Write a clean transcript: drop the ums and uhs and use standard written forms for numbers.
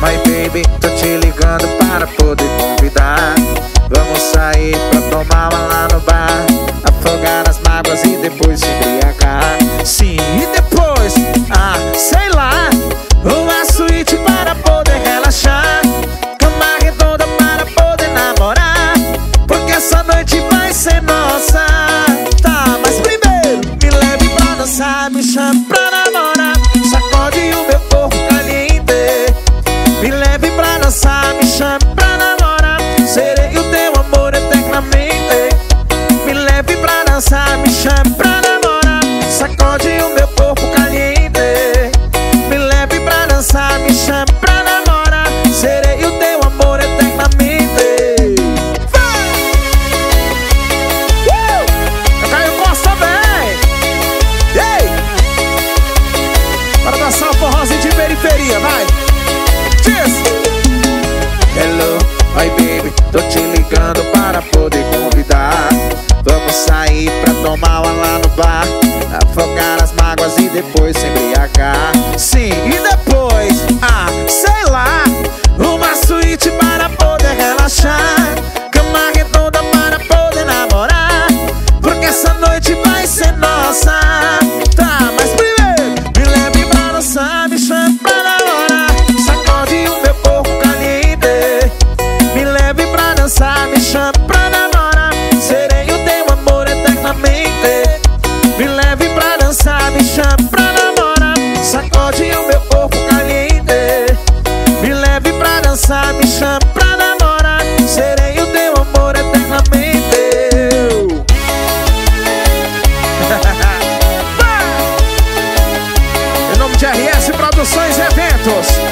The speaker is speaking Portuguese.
My baby, tô te ligando para poder convidar. Vamos sair pra tomar uma lá no bar, afogar as mágoas e depois se embriagar. Sim, e depois, sei lá, uma suíte para poder relaxar, cama redonda para poder namorar, porque essa noite vai ser nossa. Tá, mas primeiro me leve pra dançar, me chame pra namorar, sacode o meu corpo caliente. Me leve pra dançar, me chame pra namorar, serei o teu amor eternamente. Me leve pra dançar, me chame pra namorar, sacode o meu corpo caliente. Me leve pra dançar, me chame pra namorar, serei o teu amor eternamente. Vai! Caio Costa, vem! Ei! Para dançar o forrozinho de periferia, vai! Hello, my baby, tô te ligando para poder convidar. Vamos sair pra tomar uma lá no bar, afogar as mágoas e depois se embriagar. Sim, e depois, sei lá, uma suíte para poder relaxar, cama redonda para poder namorar, porque essa noite vai ser nossa. Tá, mas primeiro me leve pra dançar, me chame pra namorar, sacode o meu corpo caliente. Me leve pra dançar, me chame pra namorar, serei o teu amor eternamente. Me leve pra dançar, me chame pra namorar, sacode o meu corpo caliente. Me leve pra dançar, me chame pra namorar, serei o teu amor eternamente. Em nome de RS Produções e Eventos.